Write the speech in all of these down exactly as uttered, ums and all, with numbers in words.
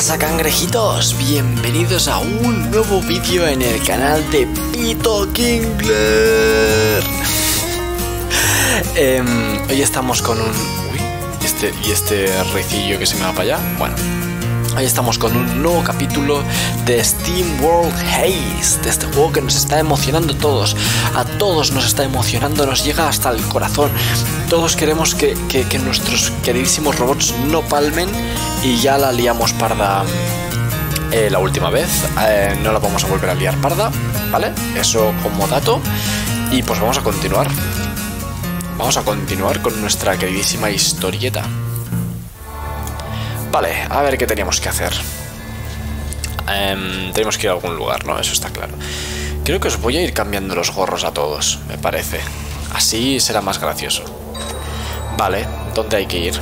pasa, cangrejitos? Bienvenidos a un nuevo vídeo en el canal de VittoKingler. eh, Hoy estamos con un... Uy, este, y este recillo que se me va para allá. Bueno, hoy estamos con un nuevo capítulo de SteamWorld Heist, de este juego que nos está emocionando a todos. A todos nos está emocionando, nos llega hasta el corazón. Todos queremos que, que, que nuestros queridísimos robots no palmen. Y ya la liamos parda eh, la última vez. eh, No la vamos a volver a liar parda, ¿vale? Eso como dato. Y pues vamos a continuar. Vamos a continuar con nuestra queridísima historieta. Vale, a ver qué teníamos que hacer. Um, tenemos que ir a algún lugar, ¿no? Eso está claro. Creo que os voy a ir cambiando los gorros a todos, me parece. Así será más gracioso. Vale, ¿dónde hay que ir?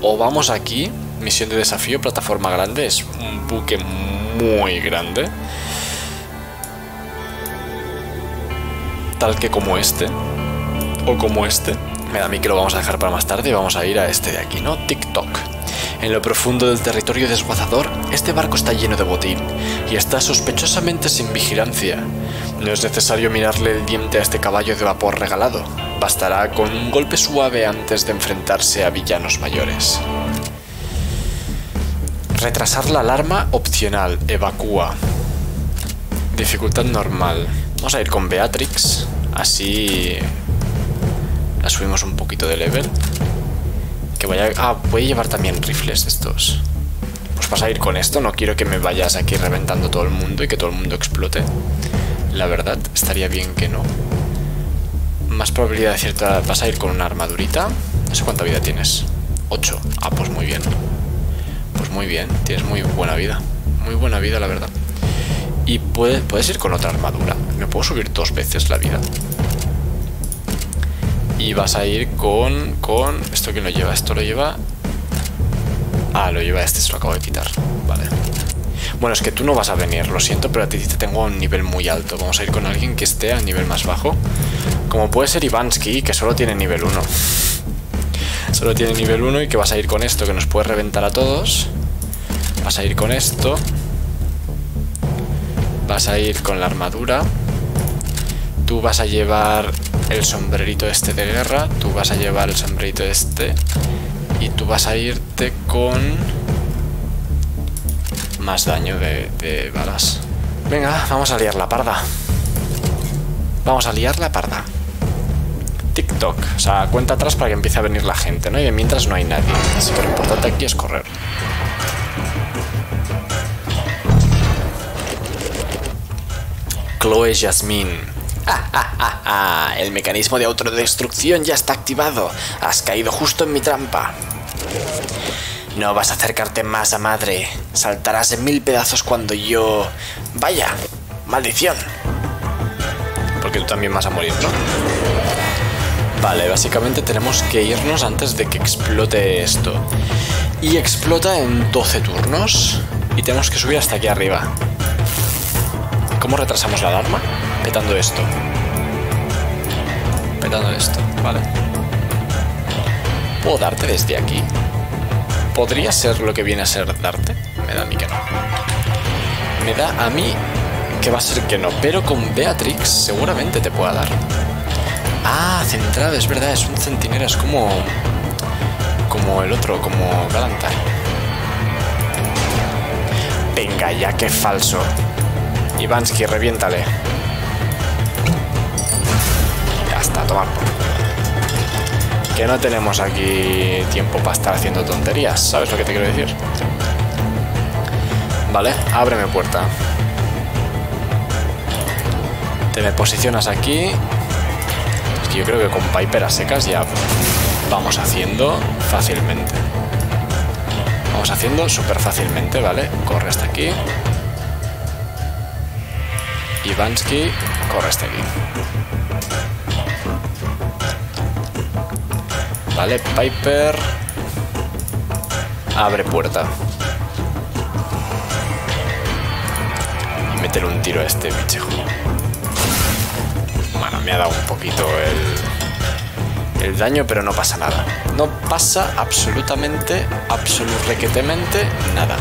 O vamos aquí, misión de desafío, plataforma grande. Es un buque muy grande. Tal que como este. O como este. Me da a mí que lo vamos a dejar para más tarde y vamos a ir a este de aquí, ¿no? TikTok. En lo profundo del territorio desguazador, este barco está lleno de botín y está sospechosamente sin vigilancia. No es necesario mirarle el diente a este caballo de vapor regalado. Bastará con un golpe suave antes de enfrentarse a villanos mayores. Retrasar la alarma opcional. Evacúa. Dificultad normal. Vamos a ir con Beatrix. Así la subimos un poquito de level. Que vaya... Ah, voy a llevar también rifles estos. Pues vas a ir con esto. No quiero que me vayas aquí reventando todo el mundo y que todo el mundo explote. La verdad, estaría bien que no. Más probabilidad de cierta... Vas a ir con una armadurita. No sé cuánta vida tienes. ocho. Ah, pues muy bien. Pues muy bien. Tienes muy buena vida. Muy buena vida, la verdad. Y puedes, puedes ir con otra armadura. Me puedo subir dos veces la vida. Y vas a ir con... con... ¿Esto quién lo lleva? Esto lo lleva... Ah, lo lleva este, se lo acabo de quitar. Vale. Bueno, es que tú no vas a venir, lo siento, pero a ti te tengo a un nivel muy alto. Vamos a ir con alguien que esté al nivel más bajo. Como puede ser Ivansky, que solo tiene nivel uno. Solo tiene nivel uno y que vas a ir con esto, que nos puede reventar a todos. Vas a ir con esto. Vas a ir con la armadura. Tú vas a llevar... el sombrerito este de guerra, tú vas a llevar el sombrerito este y tú vas a irte con más daño de, de balas. Venga, vamos a liar la parda. Vamos a liar la parda. TikTok, o sea, cuenta atrás para que empiece a venir la gente, ¿no? Y de mientras no hay nadie. Así que lo importante aquí es correr. Chloe, Yasmín. El mecanismo de autodestrucción ya está activado. Has caído justo en mi trampa. No vas a acercarte más a madre. Saltarás en mil pedazos cuando yo... Vaya, maldición. Porque tú también vas a morir, ¿no? Vale, básicamente tenemos que irnos antes de que explote esto. Y explota en doce turnos. Y tenemos que subir hasta aquí arriba. ¿Cómo retrasamos la alarma? Petando esto. Petando esto, vale. ¿Puedo darte desde aquí? ¿Podría ser lo que viene a ser darte? Me da a mí que no. Me da a mí que va a ser que no. Pero con Beatrix seguramente te pueda dar. Ah, centrado, es verdad. Es un centinela, es como... como el otro, como Valentine. Venga ya, qué falso. Ivansky, reviéntale. Hasta tomar por culo. Que no tenemos aquí tiempo para estar haciendo tonterías. ¿Sabes lo que te quiero decir? Vale, ábreme puerta. Te me posicionas aquí. Es que yo creo que con Piper a secas ya vamos haciendo fácilmente. Vamos haciendo súper fácilmente, ¿vale? Corre hasta aquí. Ivansky, corre hasta aquí. Vale, Piper. Abre puerta. Y métele un tiro a este bichejo. Bueno, me ha dado un poquito el, el daño, pero no pasa nada. No pasa absolutamente, absolutamente nada.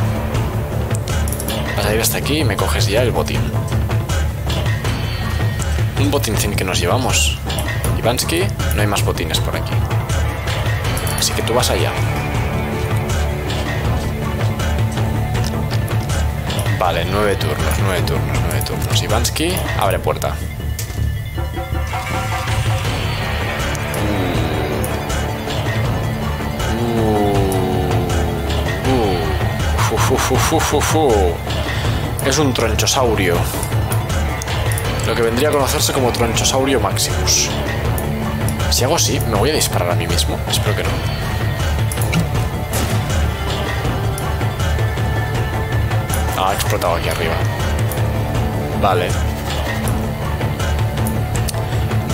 Vas a ir hasta aquí y me coges ya el botín. Un botincín que nos llevamos. Ivansky, no hay más botines por aquí. Así que tú vas allá. Vale, nueve turnos, nueve turnos, nueve turnos. Ivansky, abre puerta. Uh, uh, uh, uh, uh. Es un tronchosaurio. Lo que vendría a conocerse como tronchosaurio maximus. Si hago así, me voy a disparar a mí mismo. Espero que no. Ah, ha explotado aquí arriba. Vale.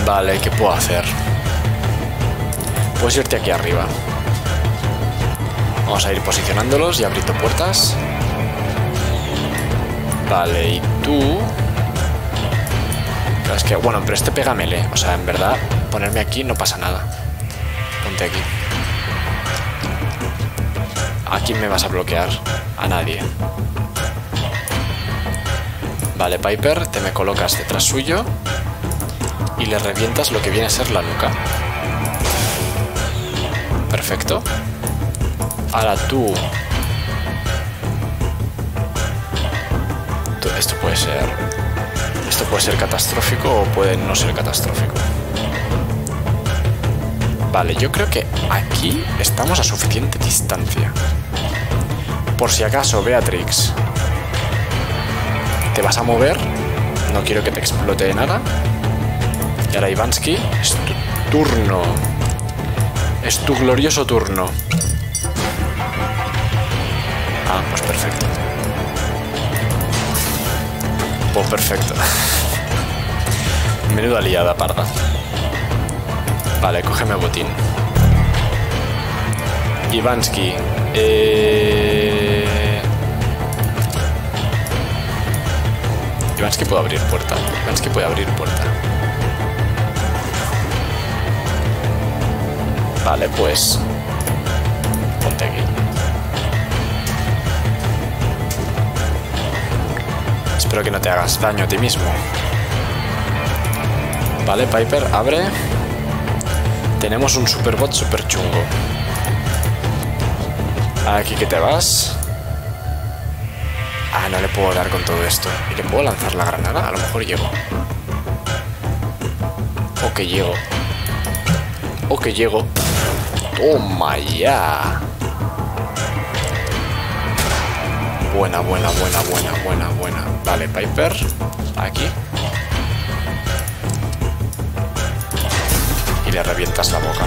Vale, ¿qué puedo hacer? Puedes irte aquí arriba. Vamos a ir posicionándolos y abriendo puertas. Vale, y tú... Pero es que, bueno, pero este pega melee. O sea, en verdad, ponerme aquí no pasa nada. Ponte aquí. ¿A quién me vas a bloquear? A nadie. Vale, Piper, te me colocas detrás suyo y le revientas lo que viene a ser la nuca. Perfecto. Ahora tú. Esto puede ser. Esto puede ser catastrófico o puede no ser catastrófico. Vale, yo creo que aquí estamos a suficiente distancia. Por si acaso, Beatrix, te vas a mover. No quiero que te explote de nada. Y ahora, Ivansky, es tu turno. Es tu glorioso turno. Ah, pues perfecto. Pues perfecto. Menuda liada, parda. Vale, cógeme botín. Ivansky. Eh... Ivansky puede abrir puerta. Ivansky puede abrir puerta. Vale, pues... Ponte aquí. Espero que no te hagas daño a ti mismo. Vale, Piper, abre. Tenemos un superbot super chungo. Aquí que te vas. Ah, no le puedo dar con todo esto. ¿Y le puedo lanzar la granada? A lo mejor llego. O que llego. O que llego. Toma ya. Buena, buena, buena, buena, buena, buena. Vale, Piper, aquí. Y le revientas la boca.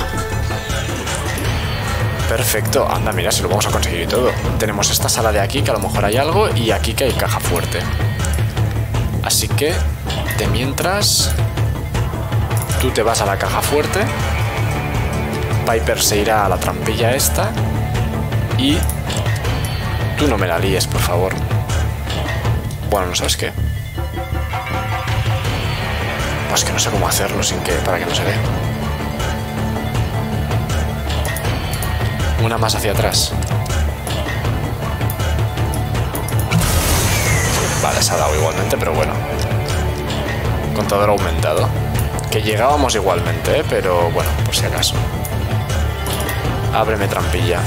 Perfecto. Anda, mira, si lo vamos a conseguir y todo. Tenemos esta sala de aquí, que a lo mejor hay algo, y aquí que hay caja fuerte. Así que, de mientras, tú te vas a la caja fuerte. Piper se irá a la trampilla esta. Y... tú no me la líes, por favor. Bueno, ¿no sabes qué? Pues que no sé cómo hacerlo sin que... para que no se vea. Una más hacia atrás. Vale, se ha dado igualmente, pero bueno. Contador aumentado. Que llegábamos igualmente, ¿eh? Pero bueno, por si acaso. Ábreme trampilla.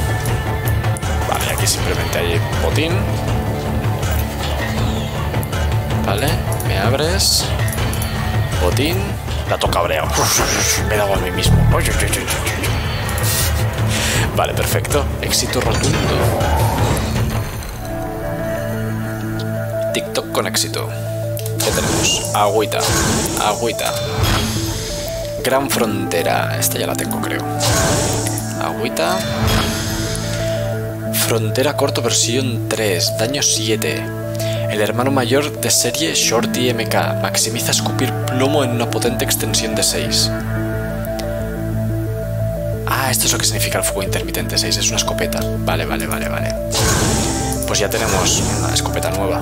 Vale, aquí simplemente hay botín. Vale, me abres. Botín. La toca cabreado. Me da a mí mismo. Vale, perfecto. Éxito rotundo. TikTok con éxito. ¿Qué tenemos? Agüita. Agüita. Gran frontera. Esta ya la tengo, creo. Agüita. Frontera corto versión tres, daño siete. El hermano mayor de serie Shorty M K maximiza escupir plomo en una potente extensión de seis. Ah, esto es lo que significa el fuego intermitente seis, es una escopeta. Vale, vale, vale, vale. Pues ya tenemos una escopeta nueva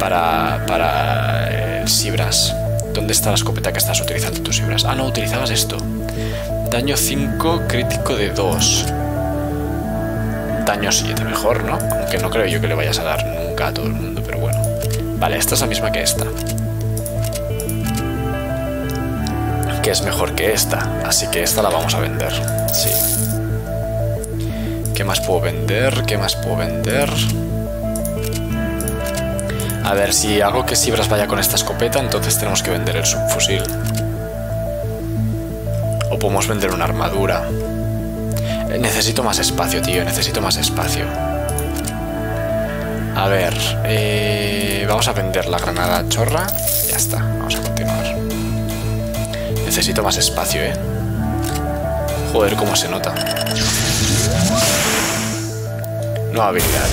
para, para el Seabrass. ¿Dónde está la escopeta que estás utilizando tú, Seabrass? Ah, no, utilizabas esto. Daño cinco, crítico de dos. daño siete mejor, ¿no? Aunque no creo yo que le vayas a dar nunca a todo el mundo, pero bueno. Vale, esta es la misma que esta. Que es mejor que esta, así que esta la vamos a vender. Sí. ¿Qué más puedo vender? ¿Qué más puedo vender? A ver, si hago que Seabrass vaya con esta escopeta, entonces tenemos que vender el subfusil. O podemos vender una armadura. Eh, necesito más espacio, tío. Necesito más espacio. A ver. Eh, vamos a vender la granada chorra. Ya está. Vamos a continuar. Necesito más espacio, eh. Joder, cómo se nota. Nueva habilidad.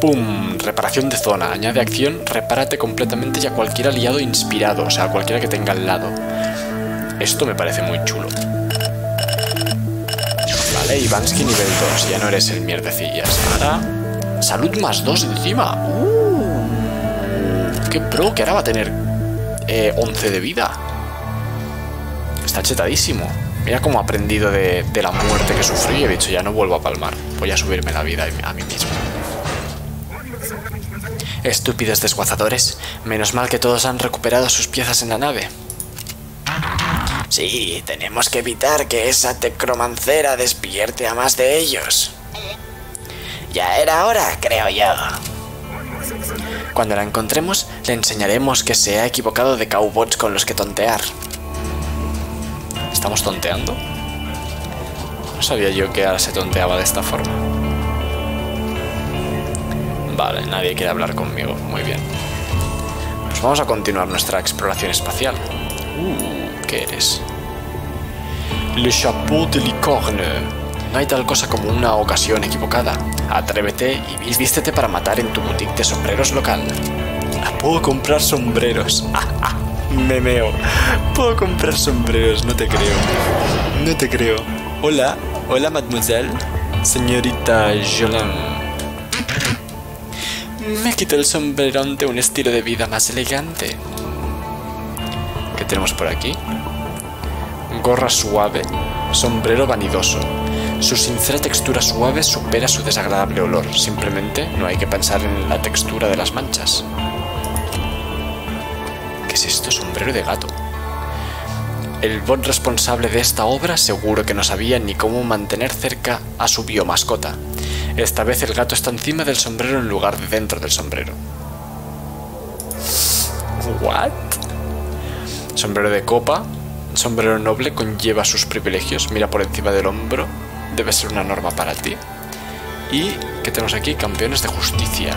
¡Pum! Reparación de zona. Añade acción, repárate completamente y a cualquier aliado inspirado. O sea, a cualquiera que tenga al lado. Esto me parece muy chulo. Vale, Ivansky nivel dos. Ya no eres el mierdecillas. Ahora, salud más dos encima. ¡Uh! ¡Qué pro! Que ahora va a tener eh, once de vida. Está chetadísimo. Mira cómo ha aprendido de, de la muerte que sufrí. He dicho, ya no vuelvo a palmar. Voy a subirme la vida a mí mismo. Estúpidos desguazadores. Menos mal que todos han recuperado sus piezas en la nave. Sí, tenemos que evitar que esa tecromancera despierte a más de ellos. Ya era hora, creo yo. Cuando la encontremos, le enseñaremos que se ha equivocado de cowbots con los que tontear. ¿Estamos tonteando? No sabía yo que ahora se tonteaba de esta forma. Vale, nadie quiere hablar conmigo. Muy bien. Pues vamos a continuar nuestra exploración espacial. Uh, ¿qué eres? Le chapeau de licorne. No hay tal cosa como una ocasión equivocada. Atrévete y vístete para matar en tu boutique de sombreros local. Puedo comprar sombreros. Memeo. Puedo comprar sombreros, no te creo. No te creo. Hola, hola mademoiselle. Señorita Jolan. Me quito el sombrero ante un estilo de vida más elegante. ¿Qué tenemos por aquí? Gorra suave, sombrero vanidoso. Su sincera textura suave supera su desagradable olor. Simplemente no hay que pensar en la textura de las manchas. ¿Qué es esto? Sombrero de gato. El bot responsable de esta obra seguro que no sabía ni cómo mantener cerca a su biomascota. Esta vez el gato está encima del sombrero en lugar de dentro del sombrero. ¿What? Sombrero de copa. Sombrero noble conlleva sus privilegios. Mira por encima del hombro. Debe ser una norma para ti. Y ¿qué tenemos aquí? Campeones de justicia.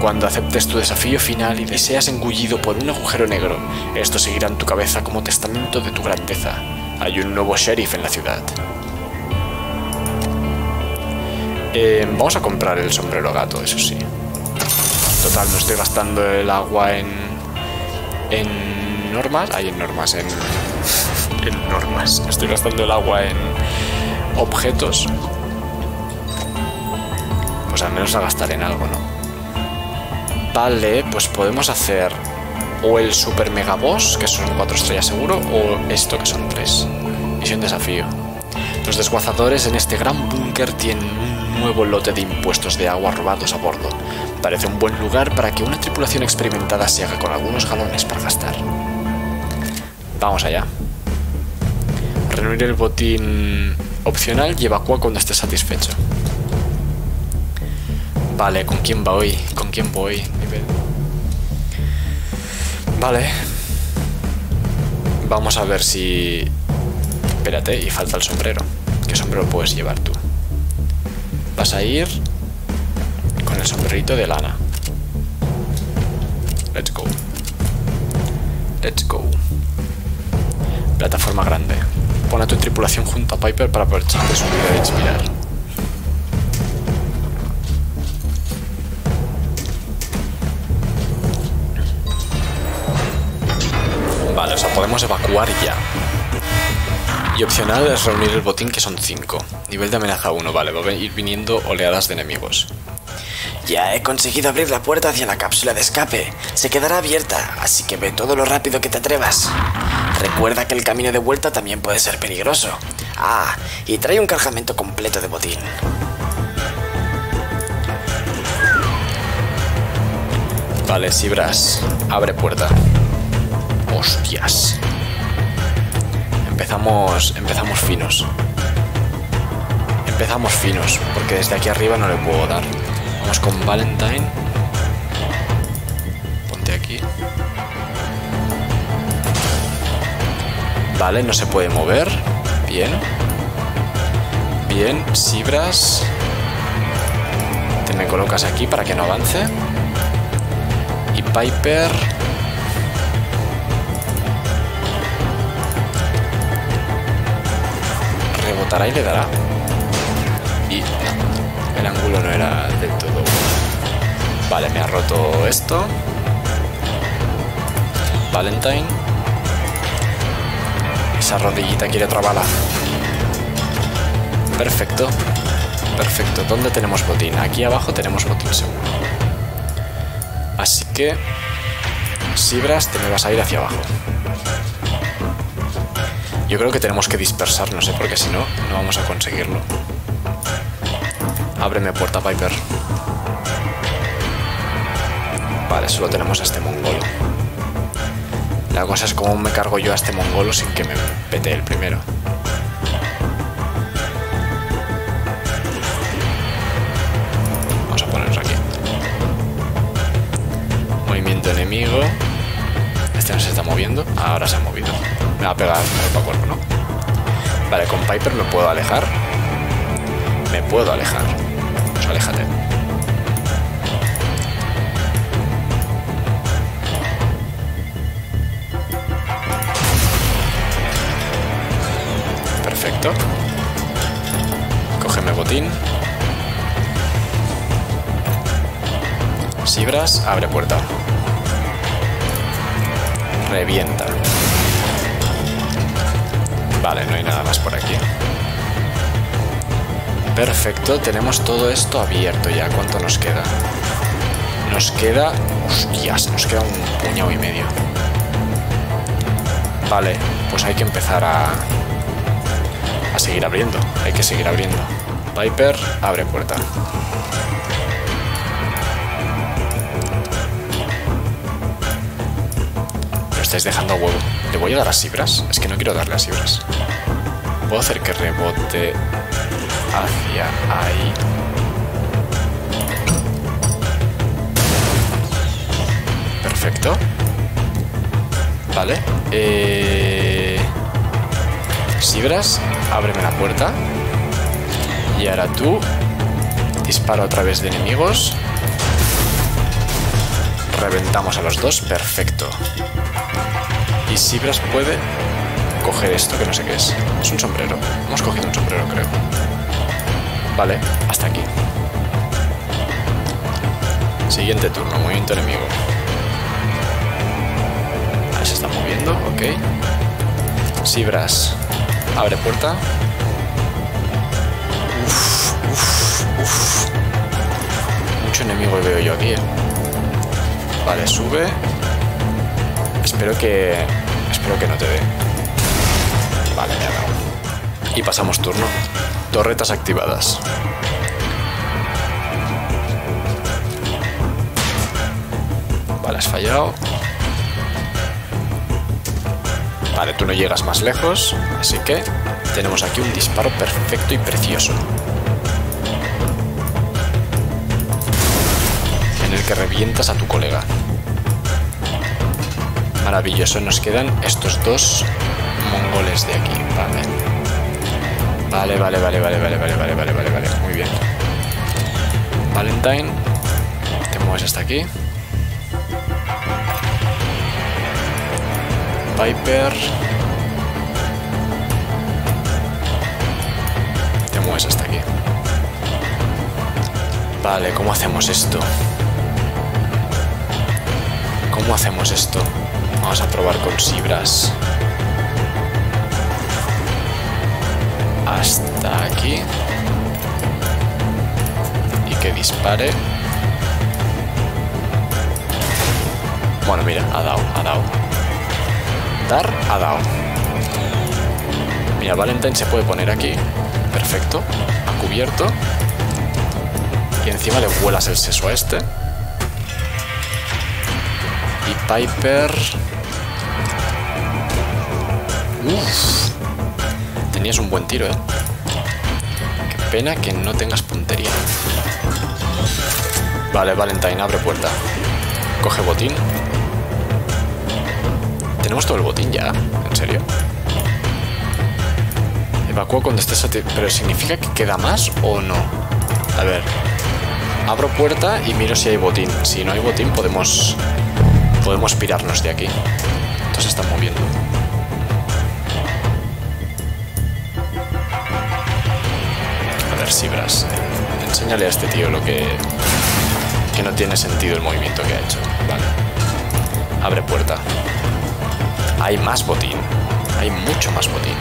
Cuando aceptes tu desafío final y seas engullido por un agujero negro, esto seguirá en tu cabeza como testamento de tu grandeza. Hay un nuevo sheriff en la ciudad. Eh, vamos a comprar el sombrero gato, eso sí. Total, no estoy gastando el agua en... en... normas, hay en normas, en, en normas, estoy gastando el agua en objetos, pues al menos la gastaré en algo, ¿no? Vale, pues podemos hacer o el super mega boss, que son cuatro estrellas seguro, o esto que son tres, misión desafío. Los desguazadores en este gran búnker tienen un nuevo lote de impuestos de agua robados a bordo. Parece un buen lugar para que una tripulación experimentada se haga con algunos galones para gastar. Vamos allá. Reunir el botín opcional y evacúa cuando estés satisfecho. Vale, ¿con quién va hoy? ¿Con quién voy? Vale. Vamos a ver si... Espérate, y falta el sombrero. ¿Qué sombrero puedes llevar tú? Vas a ir con el sombrerito de lana. Let's go. Let's go. Plataforma grande. Pon a tu tripulación junto a Piper para poder echarte su vida e inspirar. Vale, o sea, podemos evacuar ya. Y opcional es reunir el botín, que son cinco. Nivel de amenaza uno, vale, va a ir viniendo oleadas de enemigos. Ya he conseguido abrir la puerta hacia la cápsula de escape. Se quedará abierta, así que ve todo lo rápido que te atrevas. Recuerda que el camino de vuelta también puede ser peligroso. Ah, y trae un cargamento completo de botín. Vale, Seabrass, abre puerta. Hostias. Empezamos, empezamos finos. Empezamos finos, porque desde aquí arriba no le puedo dar. Vamos con Valentine. Ponte aquí. Vale, no se puede mover. Bien. Bien, Seabrass. Te me colocas aquí para que no avance. Y Piper. Rebotará y le dará. Y el ángulo no era del todo. Vale, me ha roto esto. Valentine. Esa rodillita quiere otra bala. Perfecto. Perfecto. ¿Dónde tenemos botín? Aquí abajo tenemos botín seguro. Así que, Seabrass, te me vas a ir hacia abajo. Yo creo que tenemos que dispersarnos, ¿eh? Porque si no, no vamos a conseguirlo. Ábreme puerta, Piper. Vale, solo tenemos a este mongolo. La cosa es cómo me cargo yo a este mongolo sin que me pete el primero. Vamos a ponernos aquí. Movimiento enemigo. Este no se está moviendo. Ahora se ha movido. Me va a pegar para cuerpo, ¿no? Vale, con Piper me puedo alejar. Me puedo alejar. Aléjate. Perfecto. Cógeme botín. Seabrass, abre puerta. Revienta. Vale, no hay nada más por aquí. Perfecto, tenemos todo esto abierto ya. ¿Cuánto nos queda? Nos queda... Hostias, nos queda un puñado y medio. Vale, pues hay que empezar a... A seguir abriendo. Hay que seguir abriendo. Piper, abre puerta. Lo estáis dejando a huevo. ¿Le voy a dar a Seabrass? Es que no quiero darle a Seabrass. ¿Puedo hacer que rebote...? Hacia ahí. Perfecto. Vale. Eh... Seabrass, ábreme la puerta. Y ahora tú. Disparo a través de enemigos. Reventamos a los dos. Perfecto. Y Seabrass puede coger esto que no sé qué es. Es un sombrero. Hemos cogido un sombrero, creo. Vale, hasta aquí. Siguiente turno, movimiento enemigo. Ahora se está moviendo, ok. Seabrass, abre puerta. Uff, uff, uff. Mucho enemigo veo yo aquí, eh. Vale, sube. Espero que... Espero que no te dé. Vale, me ha dado. Y pasamos turno. Torretas activadas. Vale, has fallado. Vale, tú no llegas más lejos. Así que tenemos aquí un disparo perfecto y precioso. En el que revientas a tu colega. Maravilloso. Nos quedan estos dos mongoles de aquí. Vale. Vale, vale, vale, vale, vale, vale, vale, vale, vale, vale, muy bien. Valentine, te mueves hasta aquí. Piper. Te mueves hasta aquí. Vale, ¿cómo hacemos esto? ¿Cómo hacemos esto? Vamos a probar con Seabrass. Hasta aquí. Y que dispare. Bueno, mira, ha dado, ha dado. Dar, ha dado. Mira, Valentine se puede poner aquí. Perfecto. Ha cubierto. Y encima le vuelas el seso a este. Piper. Uf. Tenías un buen tiro, eh. Qué pena que no tengas puntería. Vale, Valentine, abre puerta. Coge botín. Tenemos todo el botín ya, ¿en serio? Evacúa cuando estés satisfecho. ¿Pero significa que queda más o no? A ver. Abro puerta y miro si hay botín. Si no hay botín podemos... Podemos pirarnos de aquí. Entonces se están moviendo. A ver, Seabrass. Enséñale a este tío lo que... Que no tiene sentido el movimiento que ha hecho. Vale. Abre puerta. Hay más botín. Hay mucho más botín.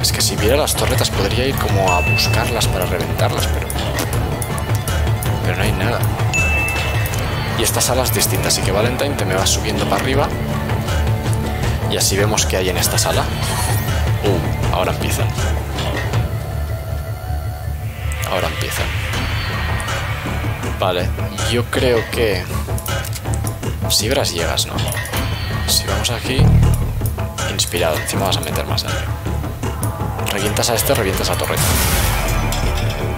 Es que si viera las torretas podría ir como a buscarlas para reventarlas, pero... Pero no hay nada. Y esta sala es distinta, así que Valentine te me vas subiendo para arriba. Y así vemos qué hay en esta sala. Uh, ahora empiezan. Ahora empiezan. Vale, yo creo que... Seabrass llegas, ¿no? Si vamos aquí... Inspirado, encima vas a meter más daño. Revientas a este, revientas a torreta.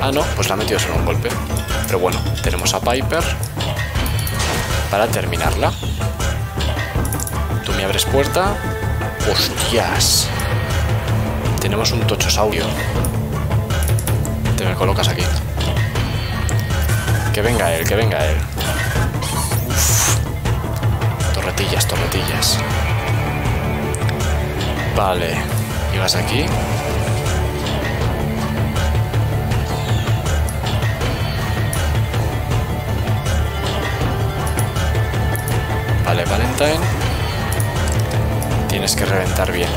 Ah, no, pues la ha metido solo un golpe. Pero bueno, tenemos a Piper para terminarla. Tú me abres puerta. ¡Hostias! Tenemos un tronchosaurio. Te me colocas aquí. Que venga él, que venga él. Uf. Torretillas, torretillas. Vale. Llegas aquí. Vale, Valentine. Tienes que reventar bien.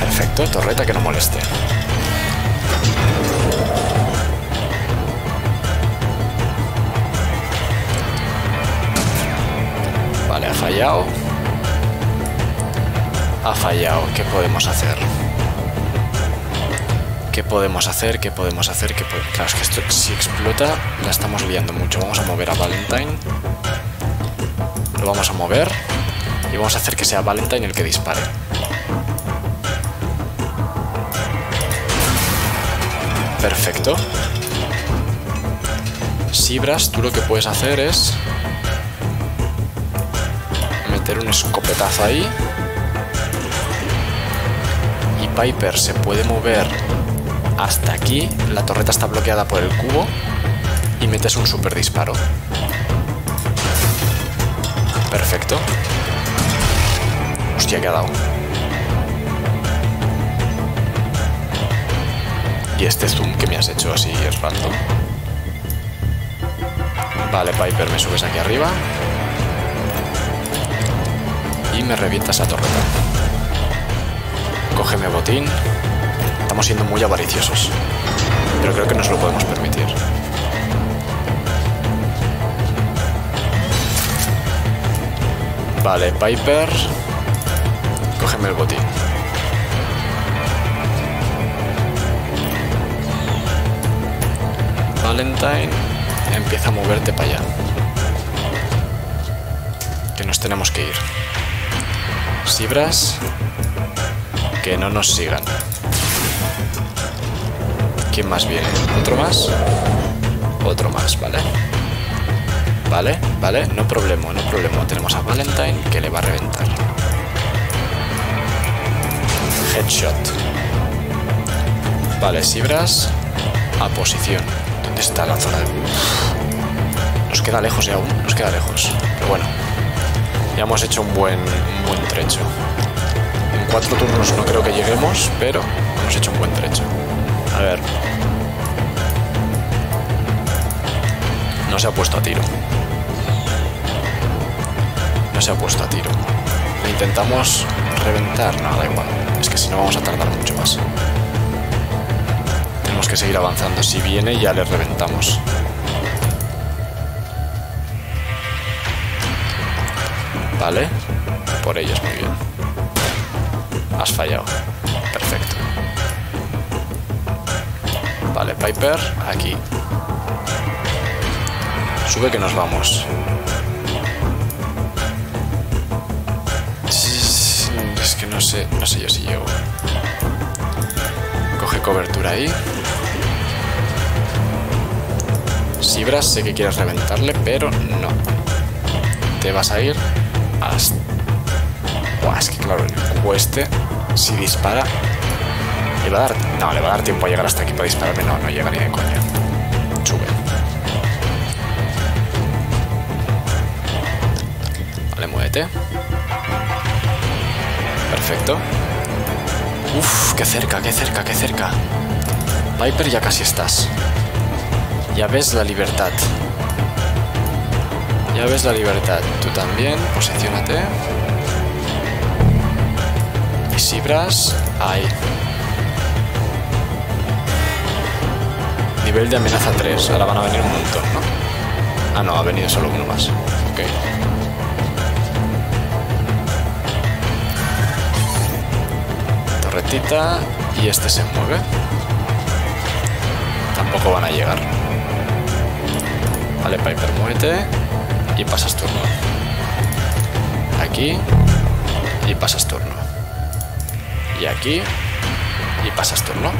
Perfecto, torreta que no moleste. Vale, ha fallado. Ha fallado. ¿Qué podemos hacer? ¿Qué podemos hacer? ¿Qué podemos hacer? ¿Qué podemos... Claro, es que esto si explota la estamos liando mucho. Vamos a mover a Valentine. Lo vamos a mover y vamos a hacer que sea Valentine el que dispare. Perfecto. Seabrass, tú lo que puedes hacer es meter un escopetazo ahí. Y Piper se puede mover hasta aquí. La torreta está bloqueada por el cubo y metes un super disparo. Perfecto. Hostia, que ha dado. Y este zoom que me has hecho así es random. Vale, Piper, me subes aquí arriba. Y me revientas la torreta. Cógeme botín. Estamos siendo muy avariciosos. Pero creo que nos lo podemos permitir. Vale, Piper, cógeme el botín. Valentine, empieza a moverte para allá. Que nos tenemos que ir. Seabrass, que no nos sigan. ¿Quién más viene? ¿Otro más? Otro más, vale. Vale, vale, no problema, no problema. Tenemos a Valentine que le va a reventar. Headshot. Vale, Seabrass a posición. ¿Dónde está la zona de... Nos queda lejos, ¿eh? Aún nos queda lejos. Pero bueno, ya hemos hecho un buen, un buen trecho. En cuatro turnos no creo que lleguemos, pero hemos hecho un buen trecho. A ver. No se ha puesto a tiro. No se ha puesto a tiro. Le intentamos reventar. No, da igual. Es que si no vamos a tardar mucho más. Tenemos que seguir avanzando. Si viene ya le reventamos. Vale. Por ellos, muy bien. Has fallado. Perfecto. Vale, Piper, aquí. Sube que nos vamos. No sé, no sé yo si llego. Coge cobertura ahí. Seabrass, sé que quieres reventarle, pero no. Te vas a ir hasta... Buah, es que claro, el cueste, si dispara... ¿Le va a dar? No, le va a dar tiempo a llegar hasta aquí para dispararme. No, no llega ni de coña. Sube. Vale, muévete. Perfecto. Uf, qué cerca, qué cerca, qué cerca. Piper, ya casi estás. Ya ves la libertad. Ya ves la libertad. Tú también, posiciónate. Y Seabrass, ahí. Nivel de amenaza tres. Ahora van a venir un montón, ¿no? Ah, no, ha venido solo uno más. Ok. Torretita. Y este se mueve. Tampoco van a llegar. Vale, Piper, muévete. Y pasas turno. Aquí. Y pasas turno. Y aquí. Y pasas turno.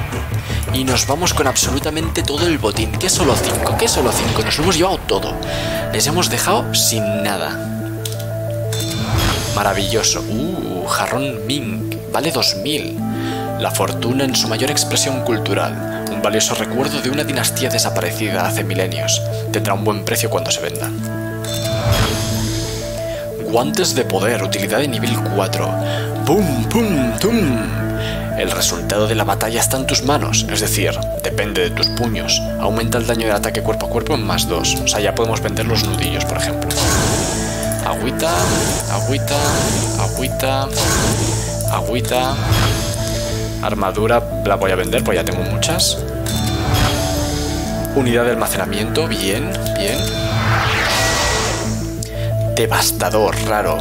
Y nos vamos con absolutamente todo el botín. Que solo cinco, que solo cinco. Nos lo hemos llevado todo. Les hemos dejado sin nada. Maravilloso. Uh, jarrón Mink. Vale dos mil. La fortuna en su mayor expresión cultural. Un valioso recuerdo de una dinastía desaparecida hace milenios. Tendrá un buen precio cuando se venda. Guantes de poder. Utilidad de nivel cuatro. ¡Pum, pum, tum! El resultado de la batalla está en tus manos, es decir, depende de tus puños. Aumenta el daño de ataque cuerpo a cuerpo en más dos. O sea, ya podemos vender los nudillos, por ejemplo. Agüita, agüita, agüita, agüita. Armadura la voy a vender, pues ya tengo muchas. Unidad de almacenamiento, bien, bien. Devastador, raro.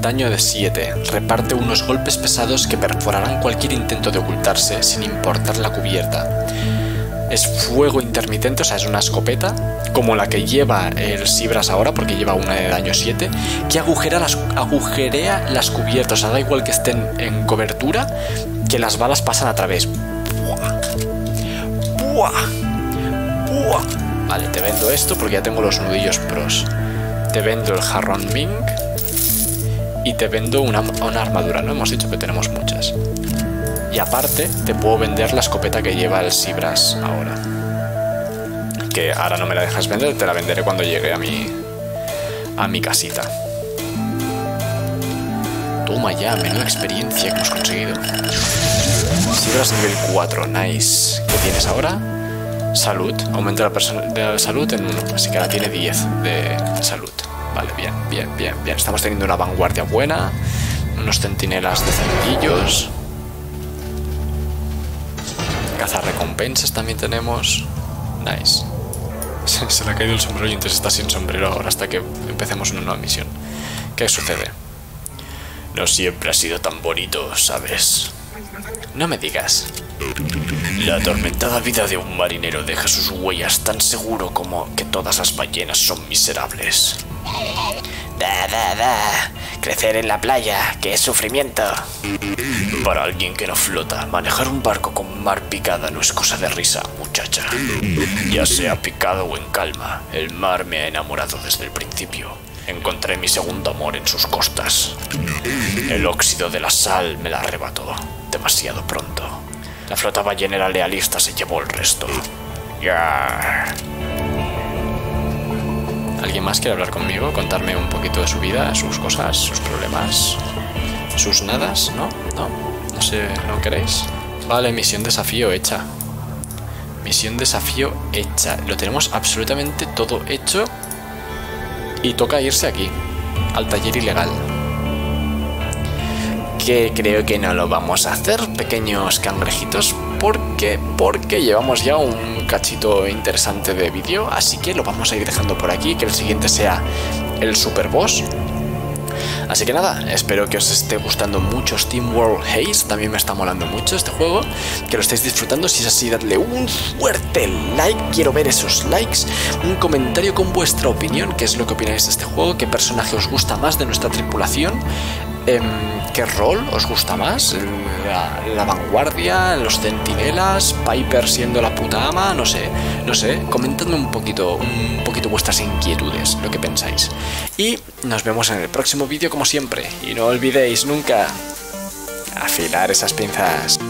Daño de siete. Reparte unos golpes pesados que perforarán cualquier intento de ocultarse sin importar la cubierta. Es fuego intermitente, o sea, es una escopeta, como la que lleva el Seabrass ahora, porque lleva una de daño siete, que agujera las, agujerea las cubiertas. O sea, da igual que estén en cobertura, que las balas pasan a través. Buah. Buah. Buah. Vale, te vendo esto porque ya tengo los nudillos pros. Te vendo el jarrón Mink. Y te vendo una, una armadura, ¿no? Hemos dicho que tenemos muchas. Y aparte, te puedo vender la escopeta que lleva el Seabrass ahora. Que ahora no me la dejas vender, te la venderé cuando llegue a mi, a mi casita. Toma ya, menuda experiencia que hemos conseguido. Seabrass nivel cuatro, nice. ¿Qué tienes ahora? Salud. Aumenta la, la salud en uno, así que ahora tiene diez de salud. Vale, bien, bien, bien, bien. Estamos teniendo una vanguardia buena. Unos centinelas de cerquillos. Cazarrecompensas también tenemos. Nice. Se, se le ha caído el sombrero y entonces está sin sombrero ahora hasta que empecemos una nueva misión. ¿Qué sucede? No siempre ha sido tan bonito, ¿sabes? No me digas. La atormentada vida de un marinero deja sus huellas tan seguro como que todas las ballenas son miserables. Da, da, da. Crecer en la playa, que es sufrimiento. Para alguien que no flota, manejar un barco con mar picada no es cosa de risa, muchacha. Ya sea picado o en calma, el mar me ha enamorado desde el principio. Encontré mi segundo amor en sus costas. El óxido de la sal me la arrebató demasiado pronto. La flota ballenera lealista se llevó el resto. Yeah. ¿Alguien más quiere hablar conmigo? Contarme un poquito de su vida, sus cosas, sus problemas, sus nadas, ¿no? No, no sé, ¿no queréis? Vale, misión desafío hecha. Misión desafío hecha. Lo tenemos absolutamente todo hecho. Y toca irse aquí, al taller ilegal. Que creo que no lo vamos a hacer, pequeños cangrejitos, porque porque llevamos ya un cachito interesante de vídeo, así que lo vamos a ir dejando por aquí, que el siguiente sea el super boss. Así que nada, espero que os esté gustando mucho SteamWorld Heist, también me está molando mucho este juego, que lo estéis disfrutando. Si es así, dadle un fuerte like, quiero ver esos likes, un comentario con vuestra opinión, qué es lo que opináis de este juego, qué personaje os gusta más de nuestra tripulación. ¿Qué rol os gusta más? La, la vanguardia, los centinelas, Piper siendo la puta ama, no sé, no sé, comentadme un poquito, un poquito vuestras inquietudes, lo que pensáis. Y nos vemos en el próximo vídeo como siempre. Y no olvidéis nunca afilar esas pinzas.